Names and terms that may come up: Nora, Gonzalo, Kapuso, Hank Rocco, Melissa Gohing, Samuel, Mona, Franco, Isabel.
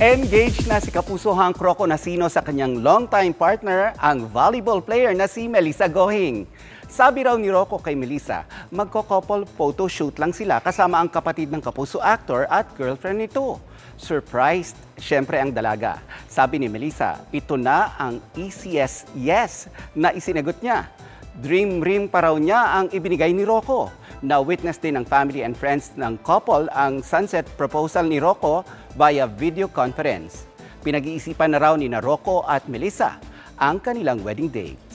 Engaged na si Kapuso Hank Rocco Nasino sa kanyang longtime partner, ang volleyball player na si Melissa Gohing. Sabi raw ni Rocco kay Melissa, magko-couple photoshoot lang sila kasama ang kapatid ng Kapuso actor at girlfriend nito. Surprised, syempre ang dalaga. Sabi ni Melissa, ito na ang easiest yes na isinagot niya. Dream ring pa raw niya ang ibinigay ni Rocco. Na-witness din ng family and friends ng couple ang sunset proposal ni Rocco via video conference. Pinag-iisipan na raw ni Rocco at Melissa ang kanilang wedding day.